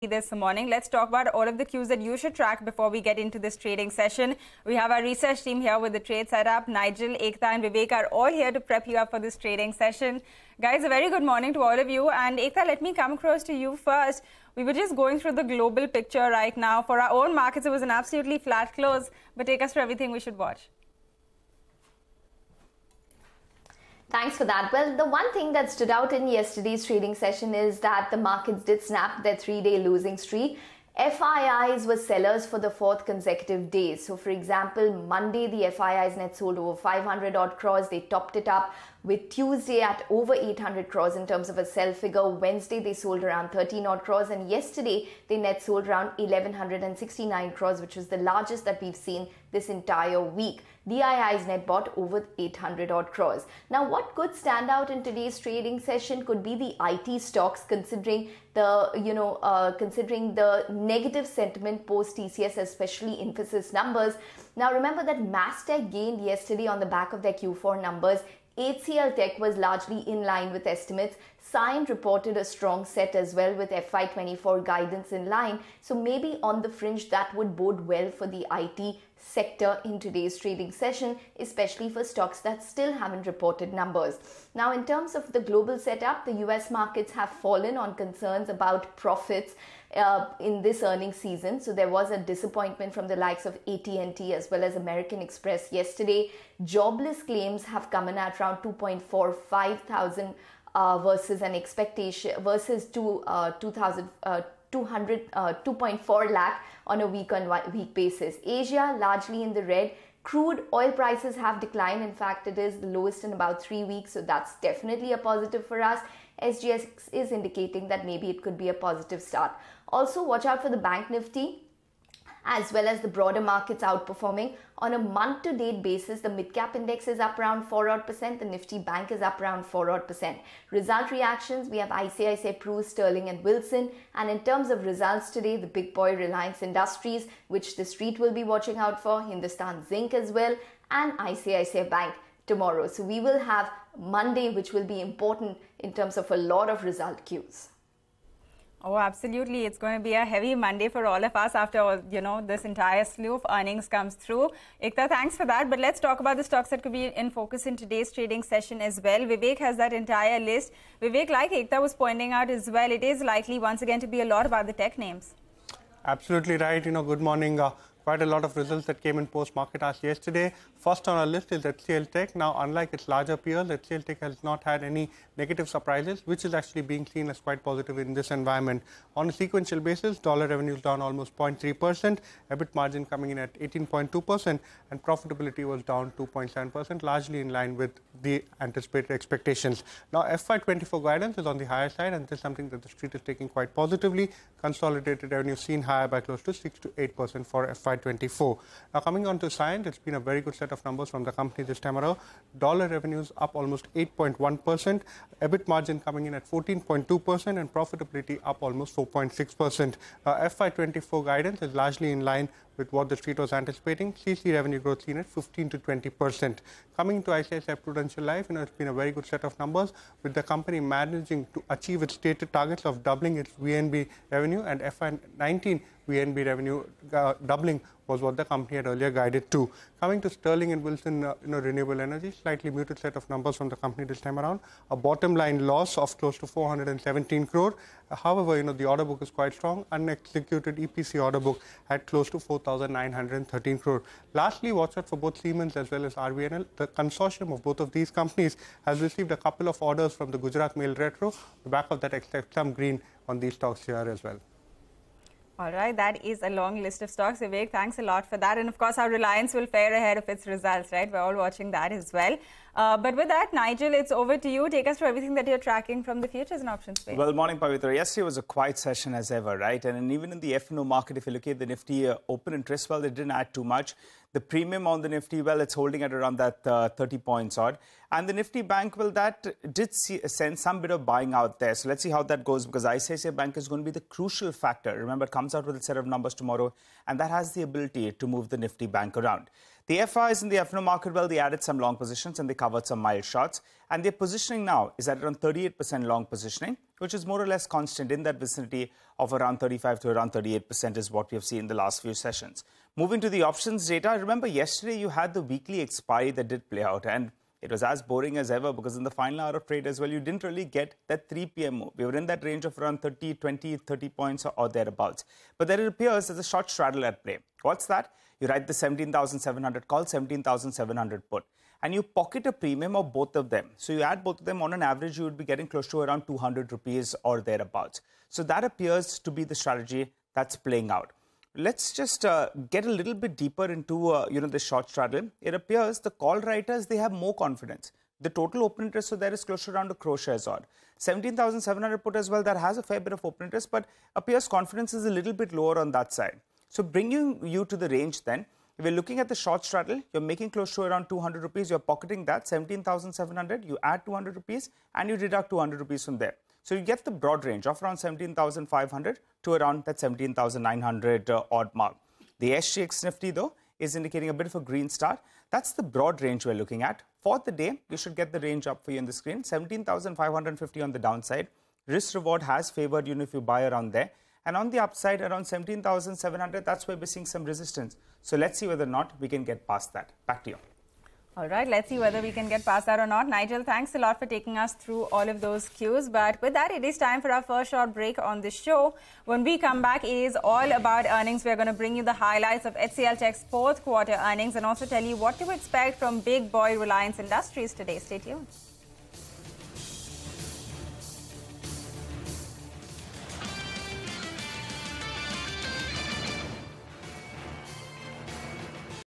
This morning, let's talk about all of the cues that you should track before we get into this trading session. We have our research team here with the trade setup. Nigel, Ekta and Vivek are all here to prep you up for this trading session. Guys, a very good morning to all of you. And Ekta, let me come across to you first. We were just going through the global picture right now. For our own markets, it was an absolutely flat close, but take us through everything we should watch. Thanks for that. Well, the one thing that stood out in yesterday's trading session is that the markets did snap their three-day losing streak. FIIs were sellers for the fourth consecutive day. So, for example, Monday, the FIIs net sold over 500-odd crores. They topped it up with Tuesday at over 800 crores in terms of a sell figure. Wednesday, they sold around 13-odd crores. And yesterday, they net sold around 1169 crores, which was the largest that we've seen this entire week. DIIs net bought over 800-odd crores. Now, what could stand out in today's trading session could be the IT stocks, considering the negative sentiment post TCS, especially Infosys numbers. Now, remember that Mastech gained yesterday on the back of their Q4 numbers. HCL Tech was largely in line with estimates. Cyient reported a strong set as well with FY24 guidance in line. So maybe on the fringe, that would bode well for the IT sector in today's trading session, especially for stocks that still haven't reported numbers. Now, in terms of the global setup, the US markets have fallen on concerns about profits in this earnings season. So there was a disappointment from the likes of AT&T as well as American Express yesterday. Jobless claims have come in at around 2.45,000 versus an expectation versus 2.4 lakh on a week-on-week basis. Asia largely in the red. Crude oil prices have declined. In fact, it is the lowest in about 3 weeks. So that's definitely a positive for us. SGX is indicating that maybe it could be a positive start. Also, watch out for the Bank Nifty as well as the broader markets outperforming. On a month-to-date basis, the mid-cap index is up around 4-odd%. The Nifty Bank is up around 4-odd%. Result reactions, we have ICICI Prudential, Sterling and Wilson. And in terms of results today, the big boy Reliance Industries, which the street will be watching out for, Hindustan Zinc as well, and ICICI Bank tomorrow. So we will have Monday, which will be important in terms of a lot of result cues. Oh, absolutely. It's going to be a heavy Monday for all of us after, this entire slew of earnings comes through. Ekta, thanks for that. But let's talk about the stocks that could be in focus in today's trading session as well. Vivek has that entire list. Vivek, like Ekta was pointing out as well, it is likely once again to be a lot about the tech names. Absolutely right. Good morning. Quite a lot of results that came in post-market hours yesterday. First on our list is HCL Tech. Now, unlike its larger peers, HCL Tech has not had any negative surprises, which is actually being seen as quite positive in this environment. On a sequential basis, dollar revenues down almost 0.3%, EBIT margin coming in at 18.2%, and profitability was down 2.7%, largely in line with the anticipated expectations. Now, FY24 guidance is on the higher side, and this is something that the street is taking quite positively. Consolidated revenue seen higher by close to 6 to 8% for FY24. Now, coming on to Cyient, it's been a very good set of numbers from the company this time around. Dollar revenues up almost 8.1%, EBIT margin coming in at 14.2%, and profitability up almost 4.6%. FY24 guidance is largely in line with what the street was anticipating. CC revenue growth seen at 15 to 20%. Coming to ICICI Prudential Life, it's been a very good set of numbers, with the company managing to achieve its stated targets of doubling its VNB revenue, and FY19 VNB revenue doubling was what the company had earlier guided to. Coming to Sterling and Wilson Renewable Energy, slightly muted set of numbers from the company this time around. A bottom line loss of close to 417 crore. However, the order book is quite strong. Unexecuted EPC order book at close to 4,913 crore. Lastly, watch out for both Siemens as well as RVNL. The consortium of both of these companies has received a couple of orders from the Gujarat Mail Retro. The back of that expect some green on these stocks here as well. All right, that is a long list of stocks. Vivek, thanks a lot for that. And of course, how Reliance will fare ahead of its results, right? We're all watching that as well. But with that, Nigel, it's over to you. Take us through everything that you're tracking from the futures and options space. Well, morning, Pavitra. Yesterday was a quiet session as ever, right? And even in the F&O market, if you look at the Nifty open interest, well, they didn't add too much. The premium on the Nifty, well, it's holding at around that 30 points odd. And the Nifty Bank, well, that did send some bit of buying out there. So let's see how that goes, because ICICI Bank is going to be the crucial factor. Remember, it comes out with a set of numbers tomorrow, and that has the ability to move the Nifty Bank around. The FIs in the F&O market, well, they added some long positions and they covered some mild shorts. And their positioning now is at around 38% long positioning, which is more or less constant in that vicinity of around 35 to around 38% is what we have seen in the last few sessions. Moving to the options data, remember yesterday you had the weekly expiry that did play out, and it was as boring as ever because in the final hour of trade as well, you didn't really get that 3 p.m. move. We were in that range of around 30 points or thereabouts. But then it appears there's a short straddle at play. What's that? You write the 17,700 call, 17,700 put. And you pocket a premium of both of them. So you add both of them, on an average, you would be getting close to around 200 rupees or thereabouts. So that appears to be the strategy that's playing out. Let's just get a little bit deeper into the short straddle. It appears the call writers, they have more confidence. The total open interest, so there is close to around a crore shares odd. 17,700 put as well, that has a fair bit of open interest, but appears confidence is a little bit lower on that side. So bringing you to the range then, if you're looking at the short straddle, you're making close to around 200 rupees, you're pocketing that, 17,700, you add 200 rupees and you deduct 200 rupees from there. So you get the broad range of around 17,500 to around that 17,900 odd mark. The SGX Nifty though is indicating a bit of a green start. That's the broad range we're looking at. For the day, you should get the range up for you on the screen. 17,550 on the downside. Risk reward has favored you if you buy around there. And on the upside, around 17,700, that's where we're seeing some resistance. So let's see whether or not we can get past that. Back to you. All right, let's see whether we can get past that or not. Nigel, thanks a lot for taking us through all of those cues. But with that, it is time for our first short break on the show. When we come back, it is all about earnings. We're going to bring you the highlights of HCL Tech's fourth quarter earnings and also tell you what to expect from big boy Reliance Industries today. Stay tuned.